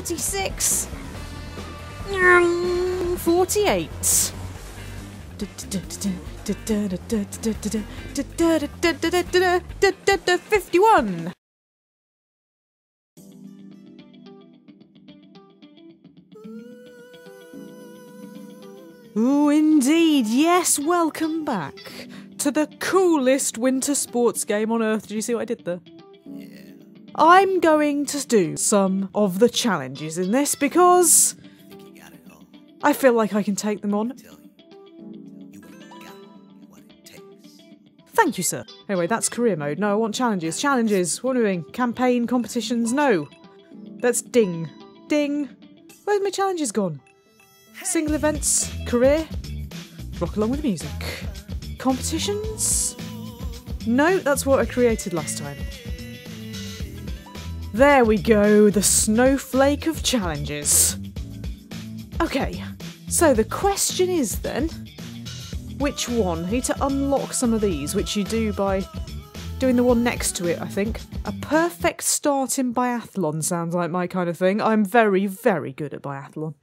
46. 48. Da 51. Oh, indeed. Yes, welcome back to the coolest winter sports game on earth. Did you see what I did there? Yeah. I'm going to do some of the challenges in this because I think you got it all. I feel like I can take them on. You got what it takes. Thank you, sir. Anyway, that's career mode. No, I want challenges. Challenges. What are we doing? Campaign, competitions? No. That's ding. Ding. Where's my challenges gone? Single events, career, rock along with the music. Competitions? No, that's what I created last time. There we go, the snowflake of challenges. Okay, so the question is then, which one? I need to unlock some of these, which you do by doing the one next to it, I think. A perfect start in biathlon sounds like my kind of thing. I'm very, very good at biathlon.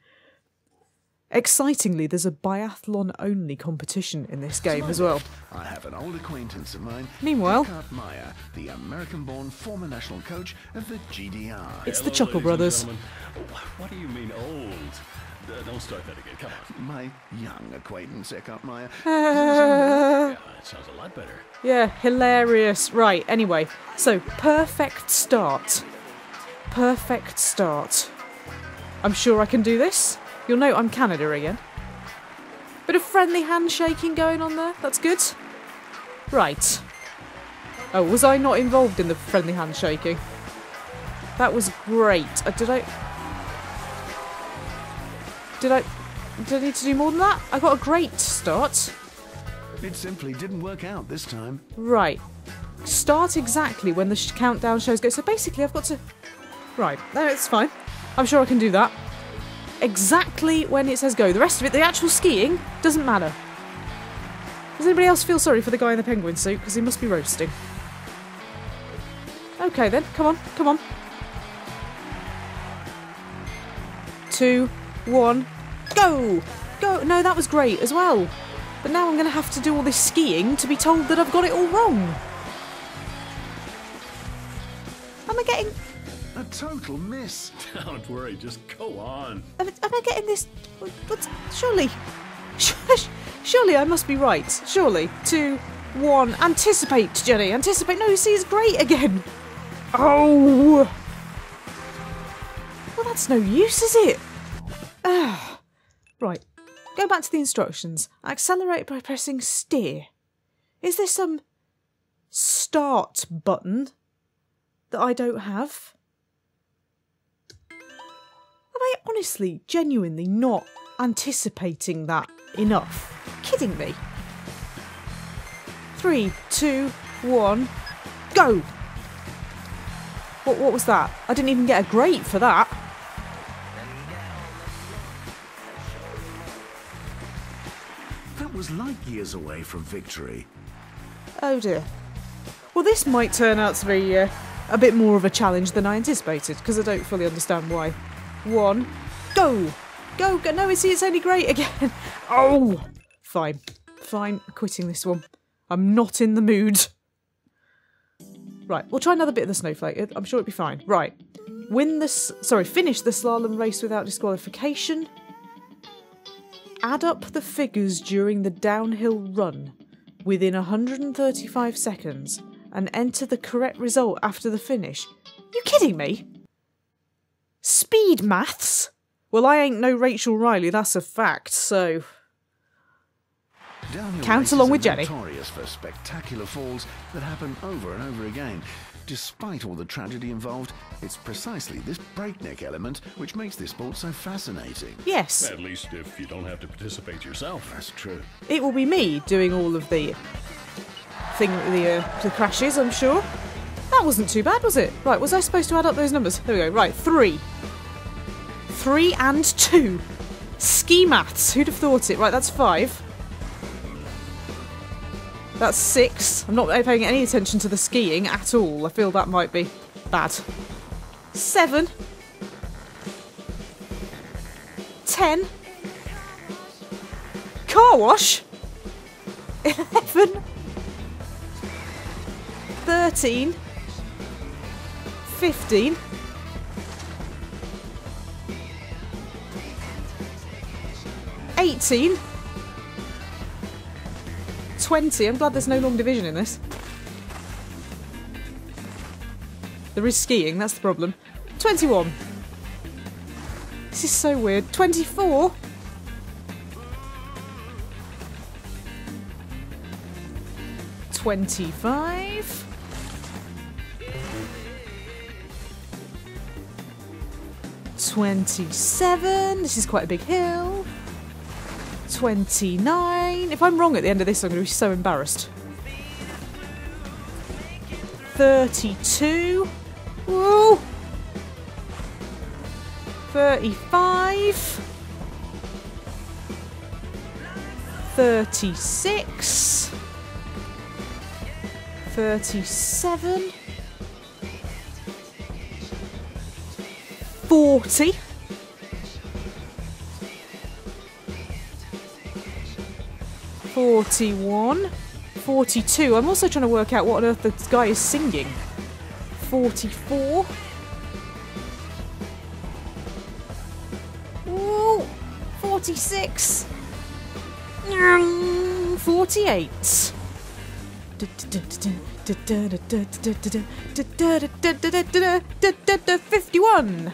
Excitingly, there's a biathlon-only competition in this game as well. I have an old acquaintance of mine. Meanwhile, Eckart Meier, the American-born former national coach of the GDR. It's the Chuckle Brothers. What do you mean old? Don't start that again. Come on. My young acquaintance, Eckart Meier. That sounds a lot better. Yeah, hilarious. Right. Anyway, so perfect start. Perfect start. I'm sure I can do this. You'll note I'm Canada again. Bit of friendly handshaking going on there, that's good. Right. Oh, was I not involved in the friendly handshaking? That was great. Did I need to do more than that? I got a great start. It simply didn't work out this time. Right. Start exactly when the countdown shows go. So basically I've got to... Right, no, it's fine. I'm sure I can do that. Exactly when it says go. The rest of it, the actual skiing, doesn't matter. Does anybody else feel sorry for the guy in the penguin suit? Because he must be roasting. Okay then, come on, come on. 2, 1, go! Go! No, that was great as well. But now I'm going to have to do all this skiing to be told that I've got it all wrong. Am I getting... A total miss. Don't worry, just go on. Am I getting this? What's, surely I must be right. Surely. 2, 1. Anticipate, Jenny. Anticipate. No, you see, it's great again. Oh. Well, that's no use, is it? Right. Go back to the instructions. Accelerate by pressing steer. Is there some start button that I don't have? Am I honestly, genuinely not anticipating that enough? You're kidding me? 3, 2, 1, go! What was that? I didn't even get a grade for that. That was light years away from victory. Oh dear. Well, this might turn out to be a bit more of a challenge than I anticipated, because I don't fully understand why. 1, go! Go, go! No, it's only great again! Oh! Fine. Fine, quitting this one. I'm not in the mood. Right, we'll try another bit of the snowflake. I'm sure it'll be fine. Right. Finish the slalom race without disqualification. Add up the figures during the downhill run within 135 seconds and enter the correct result after the finish. You kidding me? Speed maths? Well, I ain't no Rachel Riley, that's a fact, so... Count along with Jenny. Notorious for spectacular falls that happen over and over again. Despite all the tragedy involved, it's precisely this breakneck element which makes this sport so fascinating. Yes. At least if you don't have to participate yourself. That's true. It will be me doing all of the crashes, I'm sure. That wasn't too bad, was it? Right, was I supposed to add up those numbers? There we go. Right, 3. 3 and 2. Ski maths. Who'd have thought it? Right, that's 5. That's 6. I'm not paying any attention to the skiing at all. I feel that might be bad. 7. 10. Car wash. 11. 13. 15. 18. 20. I'm glad there's no long division in this. There is skiing, that's the problem. 21. This is so weird. 24. 25. 27. This is quite a big hill. 29. If I'm wrong at the end of this, I'm going to be so embarrassed. 32. Whoa. 35. 36. 37. 40. 41. 42. I'm also trying to work out what on earth this guy is singing. 44. Ooh, 46. 48. Da 51.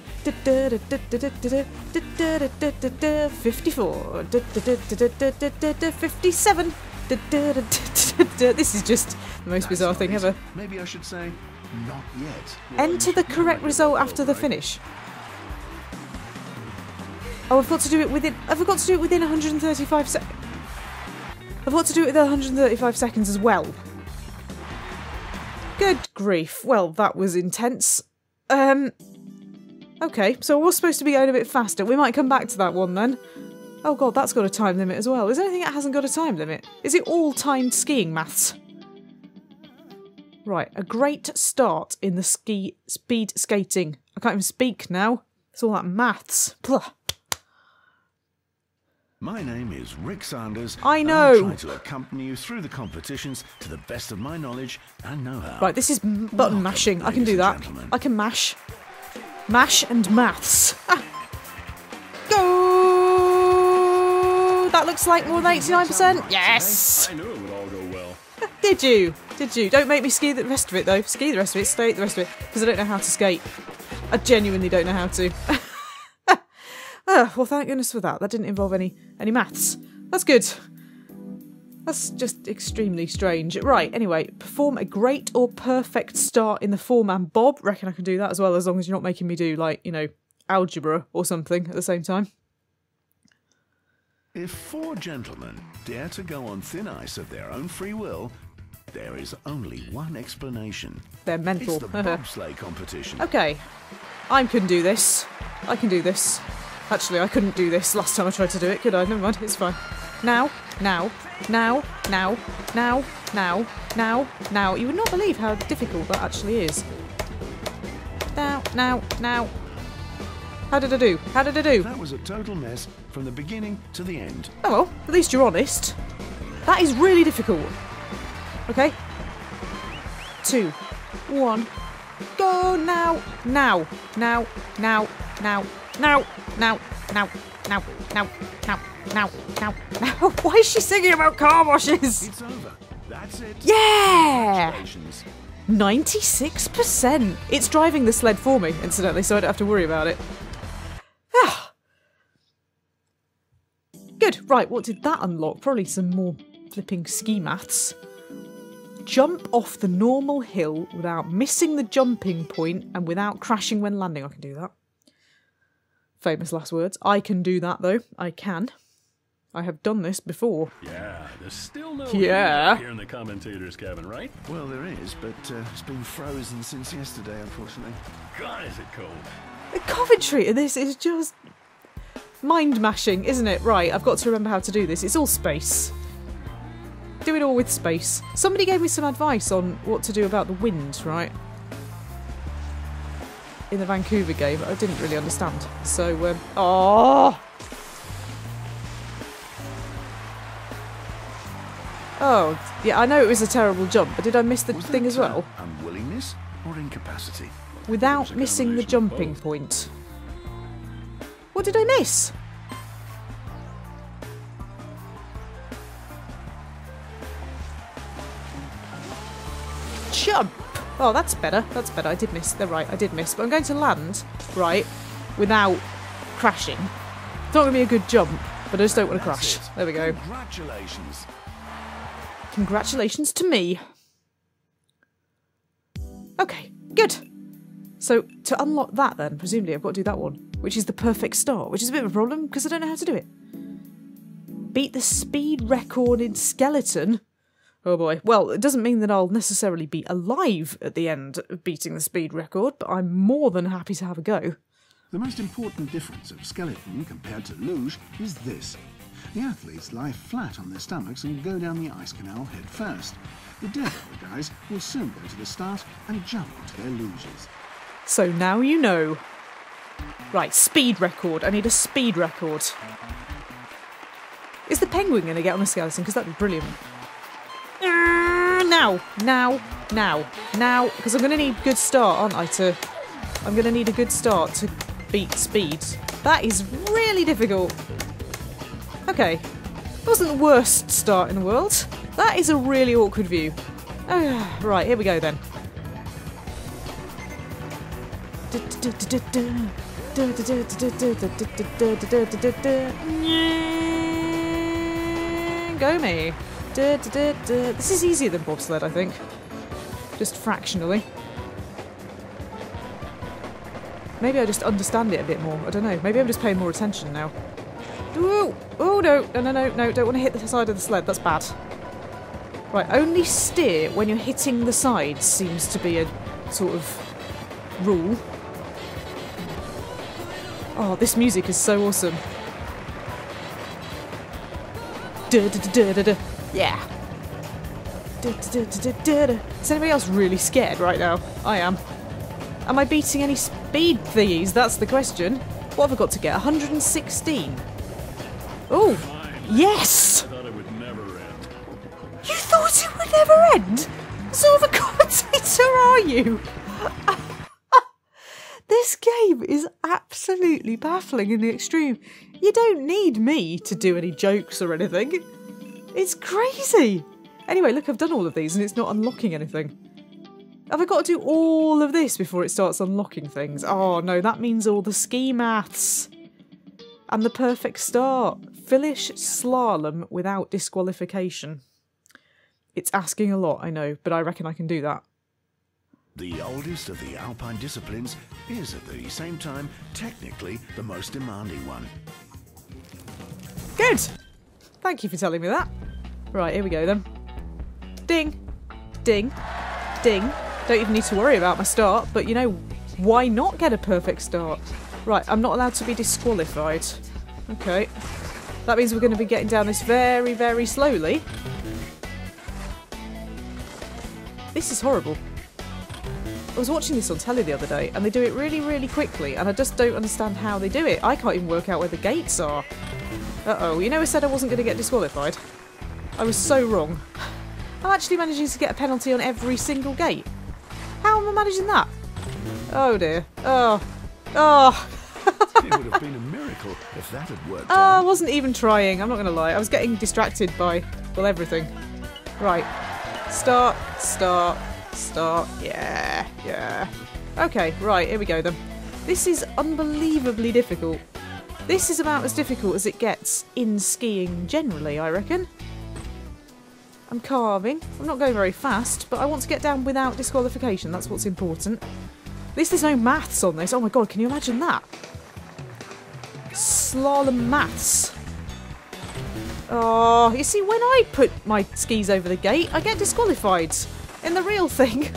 54. 57. This is just the most bizarre thing ever. Maybe I should say, not yet. Enter the correct result after the finish. Oh, I've got to do it within. I've got to do it within 135 seconds. I've got to do it within 135 seconds as well. Good grief. Well, that was intense. Okay, so we're supposed to be going a bit faster. We might come back to that one then. Oh god, that's got a time limit as well. Is there anything that hasn't got a time limit? Is it all timed skiing maths? Right, a great start in the speed skating. I can't even speak now. It's all that maths. Blah. My name is Rick Sanders. I know. And I'm trying to accompany you through the competitions to the best of my knowledge and know-how. Right, this is button mashing. I can do that. I can mash. Mash and maths. Ah. Go! That looks like more than 89%. Yes! I knew it would all go well. Did you? Did you? Don't make me ski the rest of it, though. Ski the rest of it. Skate the rest of it. Because I don't know how to skate. I genuinely don't know how to. Oh, well, thank goodness for that. That didn't involve any maths. That's good. That's just extremely strange. Right, anyway, perform a great or perfect start in the form and bob. Reckon I can do that as well, as long as you're not making me do, like, you know, algebra or something at the same time. If four gentlemen dare to go on thin ice of their own free will, there is only one explanation. They're mental. It's the bobsleigh competition. Okay. I can do this. I can do this. Actually, I couldn't do this last time I tried to do it, could I? Never mind, it's fine. Now, now, now, now, now, now, now, now. You would not believe how difficult that actually is. Now, now, now. How did I do? How did I do? That was a total mess from the beginning to the end. Oh well, at least you're honest. That is really difficult. Okay. 2, 1. Go now, now, now, now, now. Now, now, now, now, now, now, now, now, now. Why is she singing about car washes? It's over. That's it. Yeah! 96%. It's driving the sled for me, incidentally, so I don't have to worry about it. Ah. Good. Right, what did that unlock? Probably some more flipping ski maths. Jump off the normal hill without missing the jumping point and without crashing when landing. I can do that. Famous last words. I can do that though. I can. I have done this before. Yeah, there's still no internet here in the commentator's cabin, right? Well, there is, but it's been frozen since yesterday, unfortunately. God, is it cold? The Coventry of this is just mind mashing, isn't it? Right, I've got to remember how to do this. It's all space. Do it all with space. Somebody gave me some advice on what to do about the wind, right? In the Vancouver game, I didn't really understand. So, oh, Oh, yeah, I know it was a terrible jump, but did I miss the thing as well? Unwillingness or incapacity? Without missing the jumping point. What did I miss? Jump! Oh, that's better. That's better. I did miss. They're right. I did miss. But I'm going to land, right, without crashing. It's not going to be a good jump, but I just don't want to crash. There we go. Congratulations. Congratulations to me. Okay, good. So, to unlock that then, presumably I've got to do that one, which is the perfect start, which is a bit of a problem because I don't know how to do it. Beat the speed record in Skeleton. Oh boy. Well, it doesn't mean that I'll necessarily be alive at the end of beating the speed record, but I'm more than happy to have a go. The most important difference of Skeleton compared to Luge is this. The athletes lie flat on their stomachs and go down the ice canal head first. The Daredevil guys will soon go to the start and jump onto their luges. So now you know. Right, speed record. I need a speed record. Is the penguin going to get on the skeleton? Because that'd be brilliant. Now. Because I'm going to need a good start, aren't I? I'm going to need a good start to beat speed. That is really difficult. Okay, it wasn't the worst start in the world. That is a really awkward view. Oh, right, here we go then. Go me. This is easier than bobsled, I think. Just fractionally. Maybe I just understand it a bit more. I don't know. Maybe I'm just paying more attention now. Ooh. Oh no, no, no, no, no, don't want to hit the side of the sled, that's bad. Right, only steer when you're hitting the sides seems to be a sort of rule. Oh, this music is so awesome. Yeah. Is anybody else really scared right now? I am. Am I beating any speed thingies? That's the question. What have I got to get? 116. Oh, yes! I thought it would never end. You thought it would never end? What sort of a commentator are you? This game is absolutely baffling in the extreme. You don't need me to do any jokes or anything. It's crazy. Anyway, look, I've done all of these and it's not unlocking anything. Have I got to do all of this before it starts unlocking things? Oh no, that means all the ski maths. And the perfect start. Finish slalom without disqualification. It's asking a lot, I know, but I reckon I can do that. The oldest of the alpine disciplines is at the same time technically the most demanding one. Good! Thank you for telling me that. Right, here we go then. Ding, ding, ding. Don't even need to worry about my start, but you know, why not get a perfect start? Right, I'm not allowed to be disqualified. Okay. That means we're going to be getting down this very, very slowly. This is horrible. I was watching this on telly the other day, and they do it really, really quickly, and I just don't understand how they do it. I can't even work out where the gates are. Uh-oh, you know I said I wasn't going to get disqualified? I was so wrong. I'm actually managing to get a penalty on every single gate. How am I managing that? Oh dear. Oh. Oh. It would have been a miracle if that had worked out. I wasn't even trying, I'm not going to lie. I was getting distracted by, well, everything. Right. Start, start, start. Yeah, yeah. Okay, right, here we go then. This is unbelievably difficult. This is about as difficult as it gets in skiing generally, I reckon. I'm carving. I'm not going very fast, but I want to get down without disqualification. That's what's important. At least there's no maths on this. Oh my god, can you imagine that? Slalom maths. Oh, you see, when I put my skis over the gate, I get disqualified. In the real thing.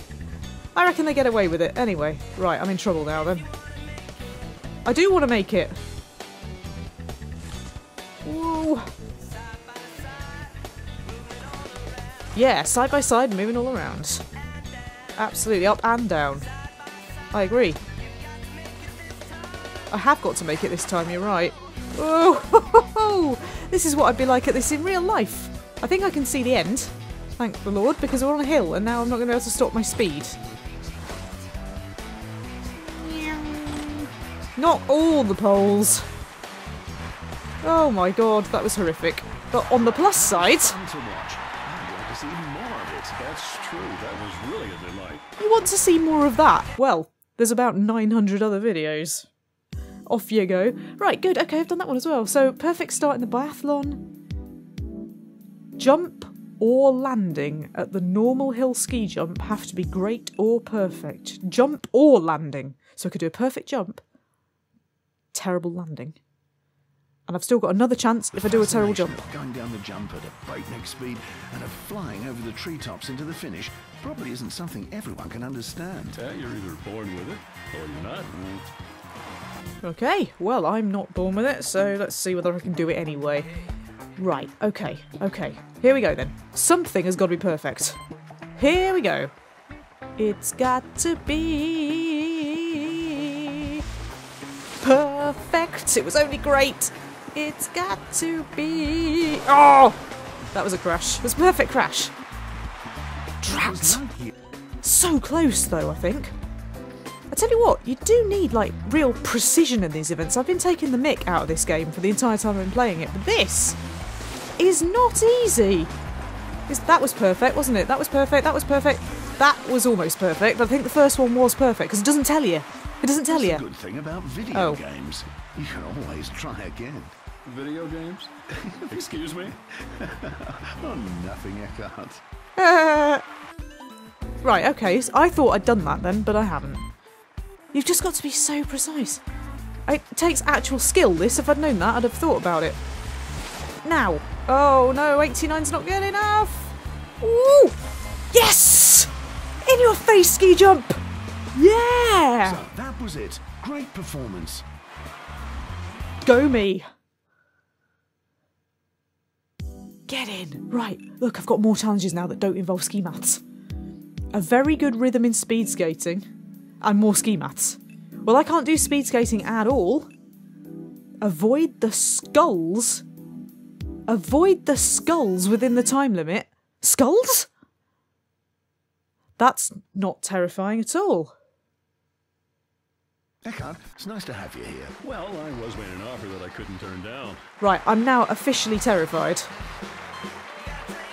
I reckon they get away with it. Anyway, right, I'm in trouble now then. I do want to make it. Whoa. Yeah, side by side, moving all around. Absolutely, up and down. I agree. I have got to make it this time, you're right. Oh, ho, ho, ho. This is what I'd be like at this in real life. I think I can see the end, thank the Lord, because we're on a hill and now I'm not going to be able to stop my speed. Not all the poles. Oh my god, that was horrific. But on the plus side... You want to see more of that? Well, there's about 900 other videos. Off you go. Right, good, okay, I've done that one as well. So, perfect start in the biathlon. Jump or landing at the normal hill ski jump have to be great or perfect. Jump or landing. So I could do a perfect jump, terrible landing. And I've still got another chance if I do a terrible jump. Going down the jump at a breakneck speed and of flying over the treetops into the finish probably isn't something everyone can understand. You're either born with it or you're not. Okay, well, I'm not born with it, so let's see whether I can do it anyway. Right, okay, okay. Here we go then. Something has got to be perfect. Here we go. It's got to be perfect. It was only great. It's got to be... Oh! That was a crash. It was a perfect crash. Trapped. So close though, I think. I tell you what, you do need, like, real precision in these events. I've been taking the mick out of this game for the entire time I've been playing it, but this... is not easy. That was perfect, wasn't it? That was perfect, that was perfect. That was almost perfect, but I think the first one was perfect, because it doesn't tell you. It doesn't tell you. That's the good thing about video games. You can always try again. Video games? Excuse me? Oh, nothing, Eckart. Right, okay, so I thought I'd done that then, but I haven't. You've just got to be so precise. It takes actual skill, this. If I'd known that, I'd have thought about it. Now. Oh no, 89's not good enough. Ooh! Yes! In your face, ski jump! Yeah! So that was it. Great performance. Go me. Get in. Right, look, I've got more challenges now that don't involve ski maths. A very good rhythm in speed skating and more ski maths. Well, I can't do speed skating at all. Avoid the skulls. Avoid the skulls within the time limit. Skulls? That's not terrifying at all. Eckart, it's nice to have you here. Well, I was made an offer that I couldn't turn down. Right, I'm now officially terrified.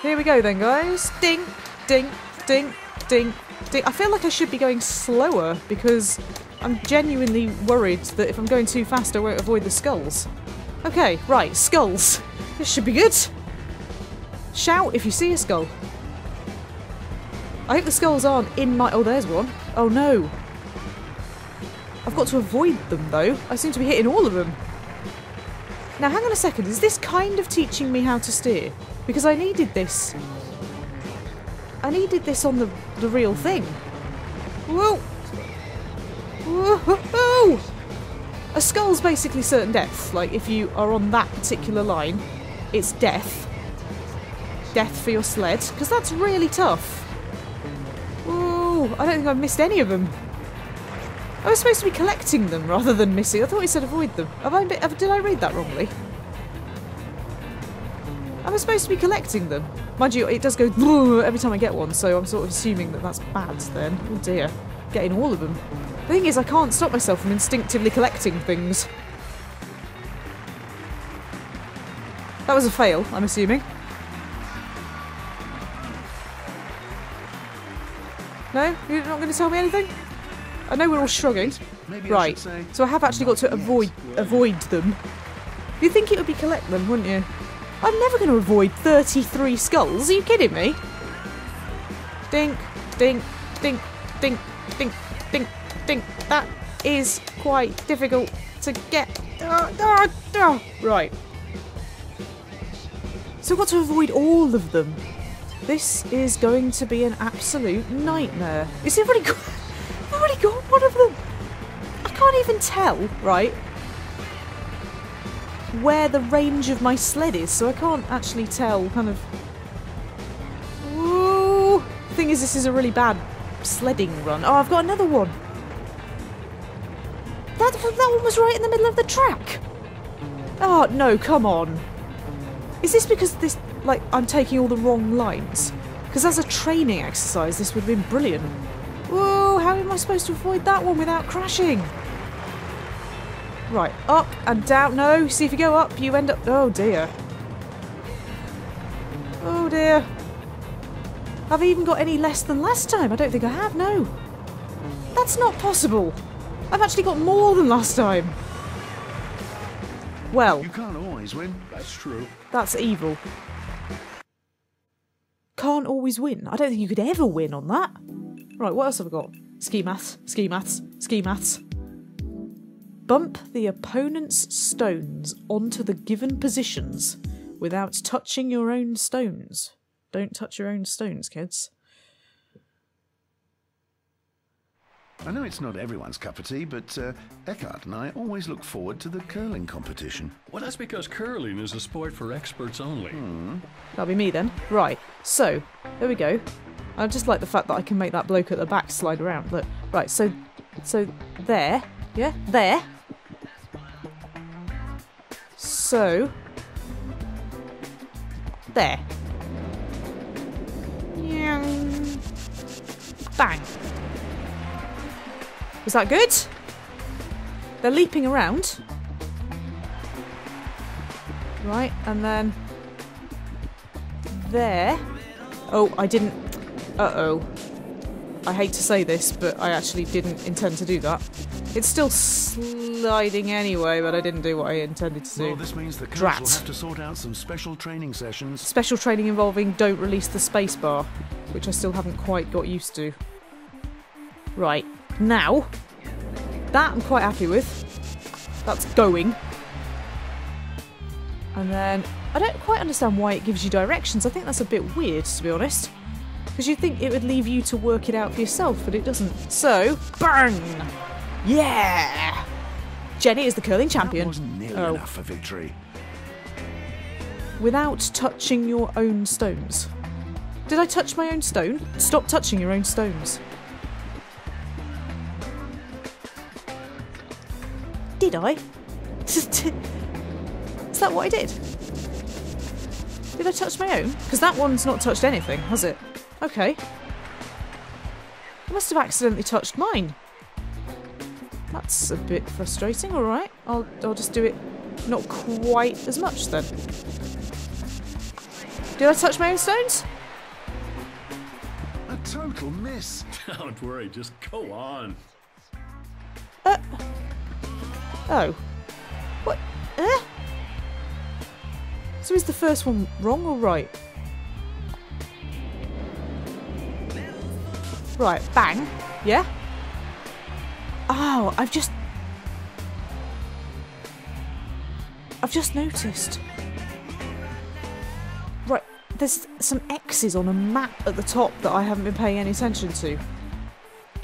Here we go then, guys. Ding, ding, ding, ding, ding. I feel like I should be going slower because I'm genuinely worried that if I'm going too fast I won't avoid the skulls. Okay, right, skulls. This should be good. Shout if you see a skull. I hope the skulls aren't in my... Oh, there's one. Oh, no. I've got to avoid them, though. I seem to be hitting all of them. Now, hang on a second. Is this kind of teaching me how to steer? Because I needed this. I needed this on the real thing. Whoa. Whoa-ho-ho! A skull's basically certain death. Like, if you are on that particular line, it's death. Death for your sled, because that's really tough. Ooh, I don't think I've missed any of them. I was supposed to be collecting them rather than missing. I thought he said avoid them. Did I read that wrongly? I was supposed to be collecting them. Mind you, it does go every time I get one, so I'm sort of assuming that that's bad then. Oh dear. Getting all of them. The thing is, I can't stop myself from instinctively collecting things. That was a fail, I'm assuming. No? You're not going to tell me anything? I know we're all shrugging. Right, so I have actually got to avoid them. You'd think it would be collect them, wouldn't you? I'm never going to avoid 33 skulls, are you kidding me? Dink, dink, dink, dink, dink, dink. Think that is quite difficult to get. Right. So I've got to avoid all of them. This is going to be an absolute nightmare. Is everybody got? Everybody got one of them. I can't even tell, right? Where the range of my sled is, so I can't actually tell. Kind of. Ooh. Thing is, this is a really bad sledding run. Oh, I've got another one. That one was right in the middle of the track! Oh, no, come on. Is this because this like I'm taking all the wrong lines. Because as a training exercise, this would have been brilliant. Whoa, how am I supposed to avoid that one without crashing? Right, up and down. No, see if you go up, you end up... Oh dear. Oh dear. Have I even got any less than last time? I don't think I have, no. That's not possible. I've actually got more than last time. Well, you can't always win. That's true. That's evil. Can't always win. I don't think you could ever win on that. Right, what else have I got? SKI Maths, SKI Maths, SKI Maths. Bump the opponent's stones onto the given positions without touching your own stones. Don't touch your own stones, kids. I know it's not everyone's cup of tea, but Eckart and I always look forward to the curling competition. Well, that's because curling is a sport for experts only. Mm. That'll be me then. Right, so, there we go. I just like the fact that I can make that bloke at the back slide around. Look, right, so there. Yeah, there. So, there. Bang. Was that good? They're leaping around. Right, and then... there. Oh, I didn't... Uh-oh. I hate to say this, but I actually didn't intend to do that. It's still sliding anyway, but I didn't do what I intended to do. Well, this means the council have to sort out some special training sessions. Special training involving don't release the spacebar, which I still haven't quite got used to. Right. Now, that I'm quite happy with. That's going. And then, I don't quite understand why it gives you directions. I think that's a bit weird, to be honest. Because you'd think it would leave you to work it out for yourself, but it doesn't. So, bang! Yeah! Jenny is the curling champion. That wasn't nearly enough for victory. Without touching your own stones. Did I touch my own stone? Stop touching your own stones. Did I? Is that what I did? Did I touch my own? Because that one's not touched anything, has it? Okay. I must have accidentally touched mine. That's a bit frustrating, alright. I'll just do it not quite as much then. Did I touch my own stones? A total miss. Don't worry, just go on. Oh. What? So is the first one wrong or right? Right, bang. Yeah? Oh, I've just noticed. Right, there's some X's on a map at the top that I haven't been paying any attention to.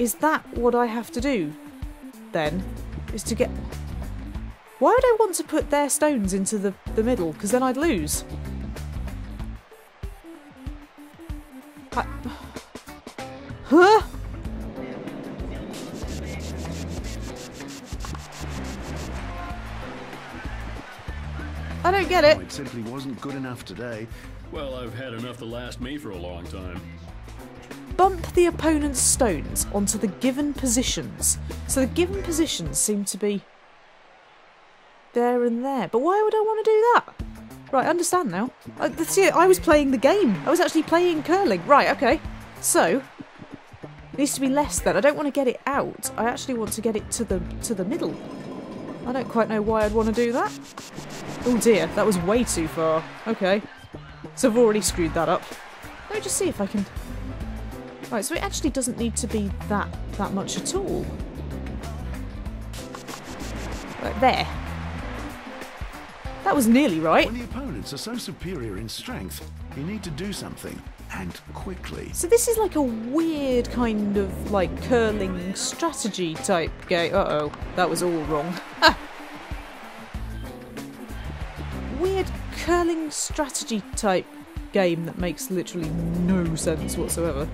Is that what I have to do then? Is to get... Why would I want to put their stones into the middle? Because then I'd lose. Huh? I don't get it. Oh, it simply wasn't good enough today. Well, I've had enough to last me for a long time. Bump the opponent's stones onto the given positions. So the given positions seem to be... there and there. But why would I want to do that? Right, I understand now. See, I was playing the game. I was actually playing curling. Right, okay. So, it needs to be less then. I don't want to get it out. I actually want to get it to the middle. I don't quite know why I'd want to do that. Oh dear, that was way too far. Okay. So I've already screwed that up. Let me just see if I can... Right, so it actually doesn't need to be that much at all. Right, there. That was nearly right. When the opponents are so superior in strength, you need to do something, and quickly. So this is like a weird kind of, like, curling strategy type game. Uh-oh, that was all wrong. Ah! Weird curling strategy type game that makes literally no sense whatsoever.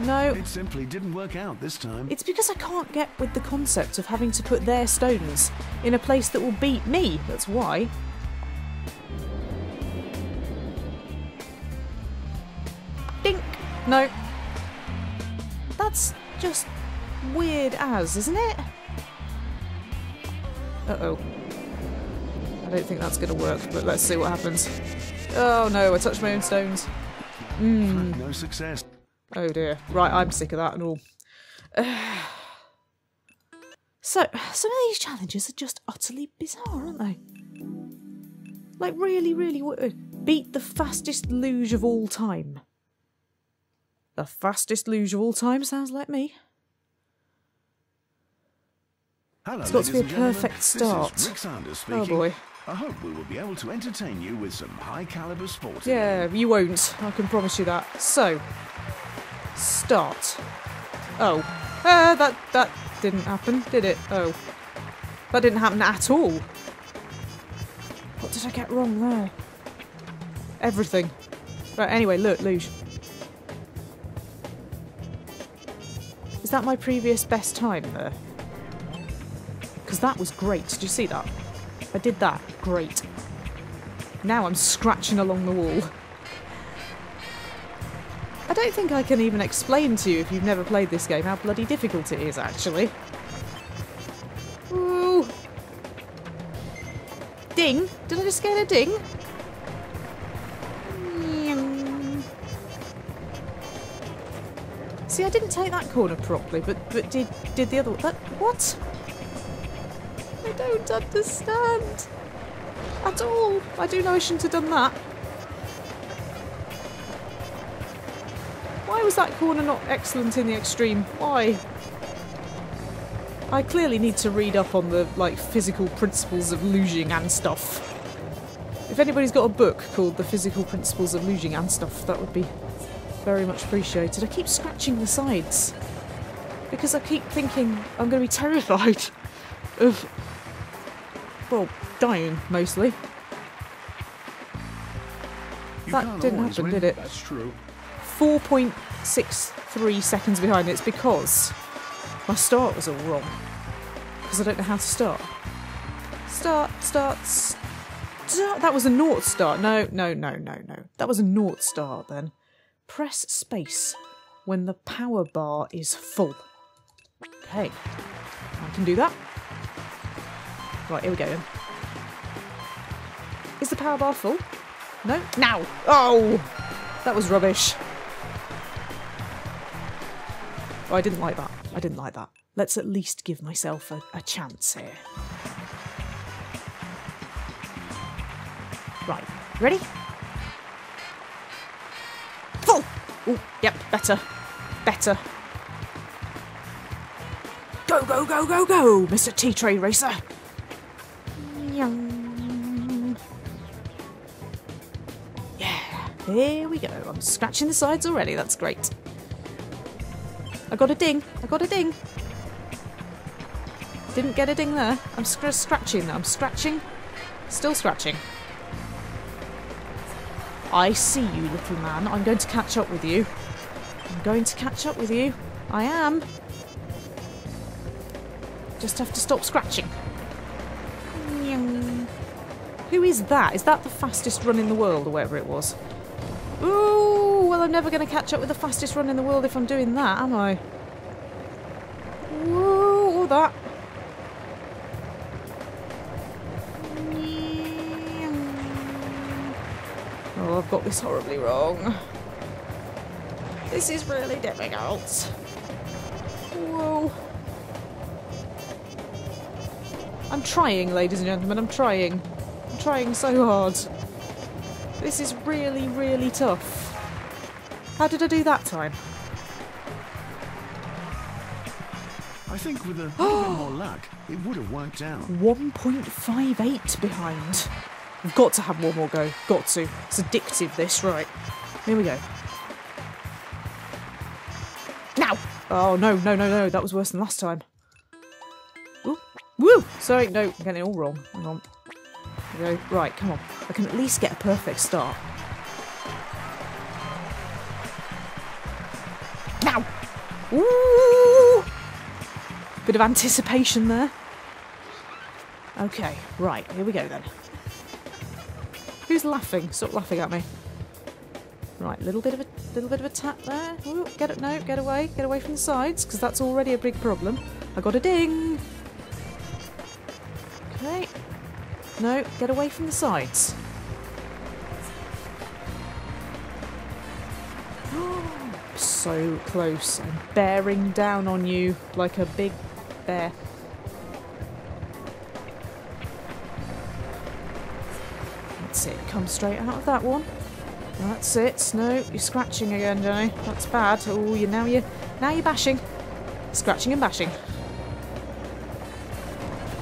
No. It simply didn't work out this time. It's because I can't get with the concept of having to put their stones in a place that will beat me. That's why. Dink. No. That's just weird as, isn't it? Uh-oh. I don't think that's going to work, but let's see what happens. Oh no, I touched my own stones. No success. Oh dear. Right, I'm sick of that and all. So, some of these challenges are just utterly bizarre, aren't they? Like, really, really... Beat the fastest luge of all time. The fastest luge of all time sounds like me. Hello, it's got to be a perfect start. Oh boy. I hope we will be able to entertain you with some high caliber sport. Yeah, you won't. I can promise you that. So, start. Oh. That didn't happen, did it? Oh. That didn't happen at all. What did I get wrong there? Everything. Right, anyway, look, luge. Is that my previous best time there? Because that was great. Did you see that? I did that. Great. Now I'm scratching along the wall. I don't think I can even explain to you, if you've never played this game, how bloody difficult it is, actually. Ooh. Ding! Did I just get a ding? See, I didn't take that corner properly, but did the other one... What? I don't understand at all. I do know I shouldn't have done that. Why was that corner not excellent in the extreme? Why? I clearly need to read up on the physical principles of luging and stuff. If anybody's got a book called The Physical Principles of Luging and Stuff, that would be very much appreciated. I keep scratching the sides because I keep thinking I'm going to be terrified of... well, dying, mostly. That didn't happen, did it? That's true. 4.63 seconds behind. It's because my start was all wrong. Because I don't know how to start. Start. That was a naught start. No. That was a naught start then. Press space when the power bar is full. Okay. I can do that. Right, here we go then. Is the power bar full? No? Now! Oh! That was rubbish. Oh, I didn't like that. I didn't like that. Let's at least give myself a chance here. Right. Ready? Full! Oh, yep. Better. Better. Go, go, go, go, go, Mr. T-Tray Racer! Yeah, here we go. I'm scratching the sides already, that's great. I got a ding, I got a ding. Didn't get a ding there. I'm scratching, I'm scratching. Still scratching. I see you, little man. I'm going to catch up with you. I'm going to catch up with you. I am. Just have to stop scratching. Who is that? Is that the fastest run in the world or whatever it was? Ooh, well, I'm never going to catch up with the fastest run in the world if I'm doing that, am I? Ooh, all that. Oh, I've got this horribly wrong. This is really difficult. Whoa. I'm trying, ladies and gentlemen, I'm trying. Trying so hard. This is really, really tough. How did I do that time? I think with a little more luck, it would have worked out. 1.58 behind. We've got to have one more go. Got to. It's addictive, this. Right. Here we go. Now! Oh, no. That was worse than last time. Ooh. Woo! Sorry, no. I'm getting it all wrong. Hang on. Right, come on. I can at least get a perfect start. Now! Ooh! Bit of anticipation there. Okay, right, here we go then. Who's laughing? Stop laughing at me. Right, little bit of a tap there. Ooh, get it? No, get away from the sides, because that's already a big problem. I got a ding. Okay. No, get away from the sides. So close and bearing down on you like a big bear. That's it, come straight out of that one. That's it. No, you're scratching again, Jenny. That's bad. Oh, now you're bashing. Scratching and bashing.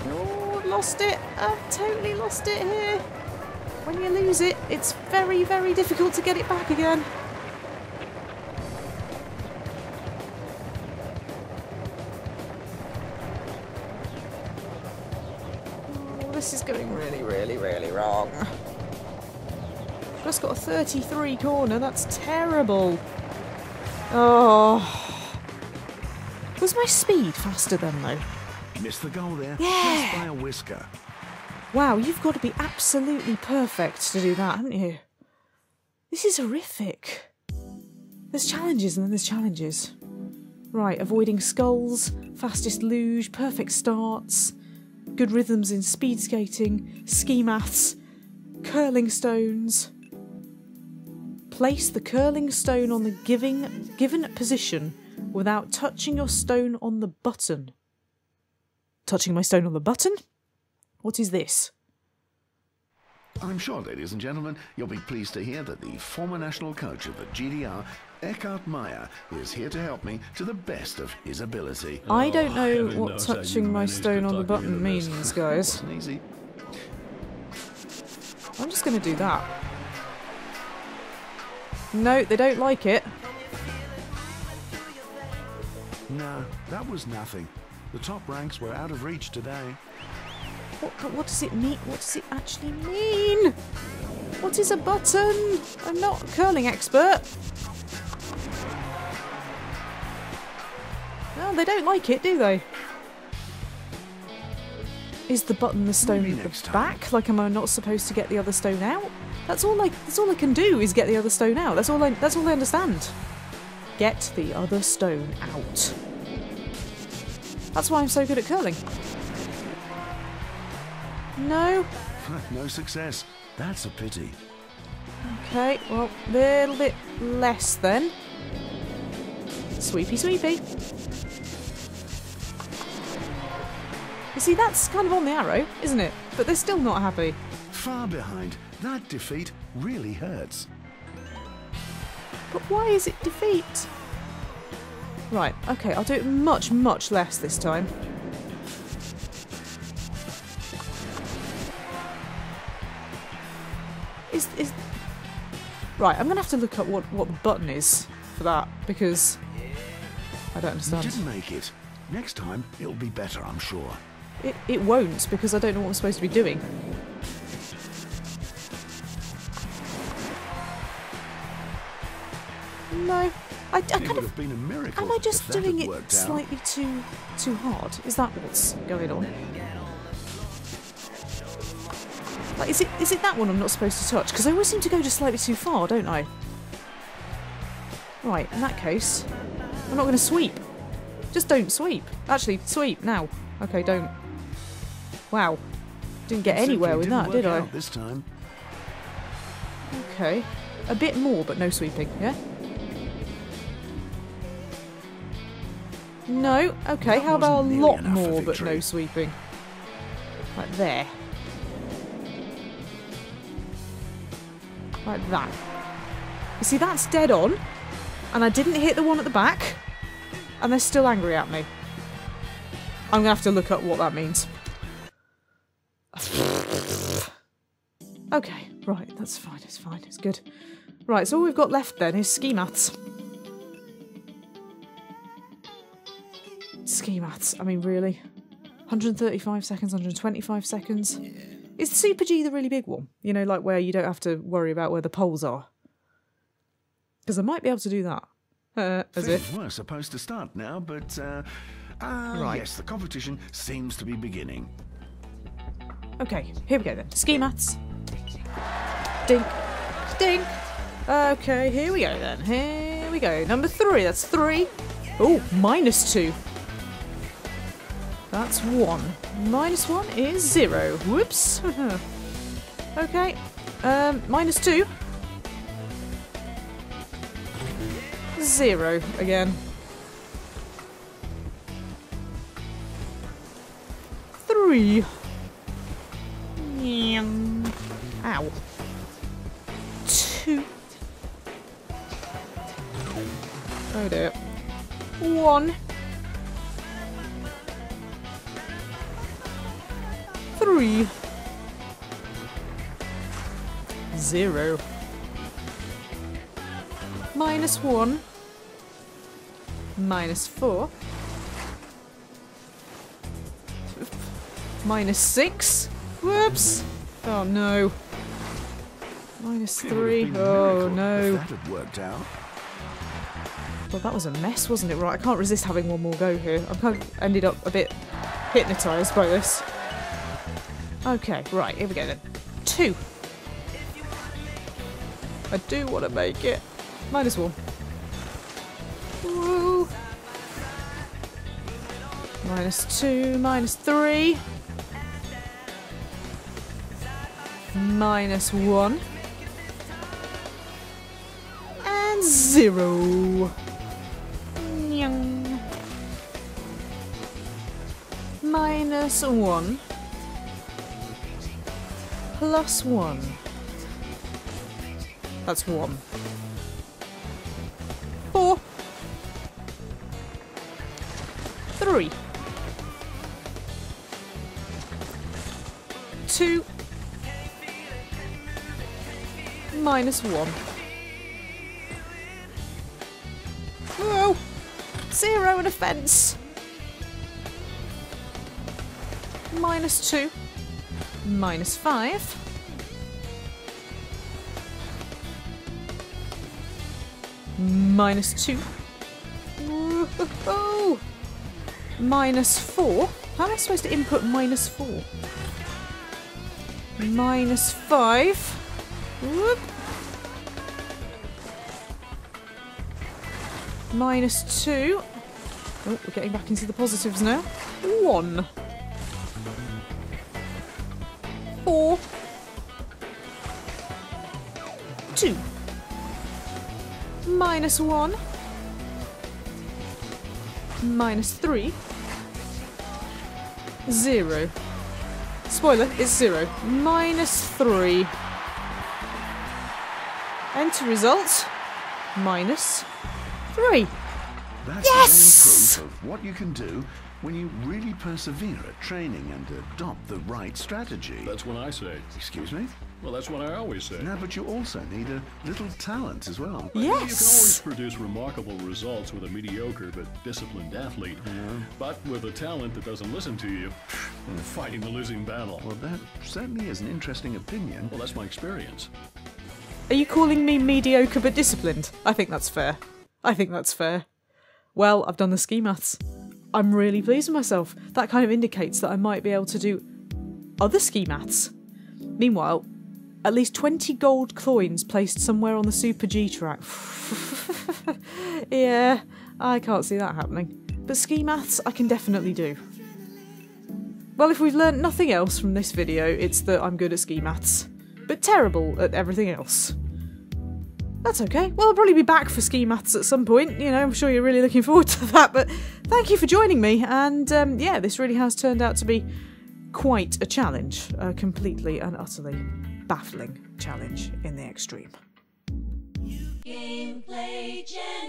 Oh, I've lost it. I've totally lost it here. When you lose it, it's very, very difficult to get it back again. Oh, this is going really, really, really wrong. Just got a 33 corner, that's terrible. Oh. Was my speed faster then though? Missed the goal there. Yeah. Just by a whisker. Wow, you've got to be absolutely perfect to do that, haven't you? This is horrific. There's challenges and then there's challenges. Right, avoiding skulls, fastest luge, perfect starts, good rhythms in speed skating, ski maths, curling stones. Place the curling stone on the given position without touching your stone on the button. Touching my stone on the button? What is this? I'm sure, ladies and gentlemen, you'll be pleased to hear that the former national coach of the GDR, Eckart Meier, is here to help me to the best of his ability. Oh, I don't know what touching my stone on the button means, guys. Easy. I'm just going to do that. No, they don't like it. No, that was nothing. The top ranks were out of reach today. What does it mean? What does it actually mean? What is a button? I'm not a curling expert. No, they don't like it, do they? Is the button the stone at the back? Like, am I not supposed to get the other stone out? That's all I can do is get the other stone out. That's all I understand. Get the other stone out. That's why I'm so good at curling. No. No success. That's a pity. Okay, well, a little bit less then. Sweepy, sweepy. You see, that's kind of on the arrow, isn't it? But they're still not happy. Far behind. That defeat really hurts. But why is it defeat? Right, okay, I'll do it much, much less this time. Right, I'm going to have to look up what the button is for that, because I don't understand. You didn't make it. Next time, it'll be better, I'm sure. It won't, because I don't know what I'm supposed to be doing. No, I kind of. Am I just doing it slightly too hard? Is that what's going on? Like, is it that one I'm not supposed to touch? Because I always seem to go just slightly too far, don't I? Right, in that case, I'm not going to sweep. Just don't sweep. Actually, sweep now. Okay, don't. Wow, didn't get anywhere with that, did I? This time. Okay, a bit more, but no sweeping. Yeah. No, okay, how about a lot more but no sweeping? Like there. Like that. You see, that's dead on, and I didn't hit the one at the back, and they're still angry at me. I'm going to have to look up what that means. Okay, right, that's fine, it's fine, it's good. Right, so all we've got left then is ski maths. Ski maths, I mean, really? 135 seconds, 125 seconds. Yeah. Is the Super G the really big one? You know, like where you don't have to worry about where the poles are? Because I might be able to do that. As if we're supposed to start now, but right. Yes, the competition seems to be beginning. Okay, here we go then. SKI Maths. Dink. Dink. Okay, here we go then. Here we go. Number 3, that's 3. Oh, -2. That's 1. -1 is 0. Whoops. Okay. -2. 0 again. 3. Ow. 2. Oh dear. 1. 3. 0. -1. -4. -6. Whoops. Oh no. -3. Oh no. That had worked out. Well, that was a mess, wasn't it? Right, I can't resist having one more go here. I've kind of ended up a bit hypnotised by this. Okay, right, here we go then. 2. I do want to make it. -1. Woo. -2, -3. -1. And 0. Nyang. -1. +1. That's 1. 4. 3. 2. -1. Whoa! 0 and a fence. -2. -5. 2. Whoa. -4. How am I supposed to input -4? -5. Whoop. -2. Oh, we're getting back into the positives now. 1. 4. 2. -1. -3. 0. Spoiler, it's 0. -3. Enter results. -3. That's yes! Proof of what you can do when you really persevere at training and adopt the right strategy. That's what I say. Excuse me? Well, that's what I always say. No, but you also need a little talent as well. Yes! You can always produce remarkable results with a mediocre but disciplined athlete. Yeah. But with a talent that doesn't listen to you, fighting the losing battle. Well, that certainly is an interesting opinion. Well, that's my experience. Are you calling me mediocre but disciplined? I think that's fair. I think that's fair. Well, I've done the SKI Maths. I'm really pleased with myself. That kind of indicates that I might be able to do other SKI Maths. Meanwhile, at least 20 gold coins placed somewhere on the Super G track. Yeah, I can't see that happening. But SKI Maths I can definitely do. Well, if we've learnt nothing else from this video, it's that I'm good at SKI Maths, but terrible at everything else. That's okay. Well, I'll probably be back for SKI Maths at some point. You know, I'm sure you're really looking forward to that, but thank you for joining me. And yeah, this really has turned out to be quite a challenge. A completely and utterly baffling challenge in the extreme. Gameplay Jenny.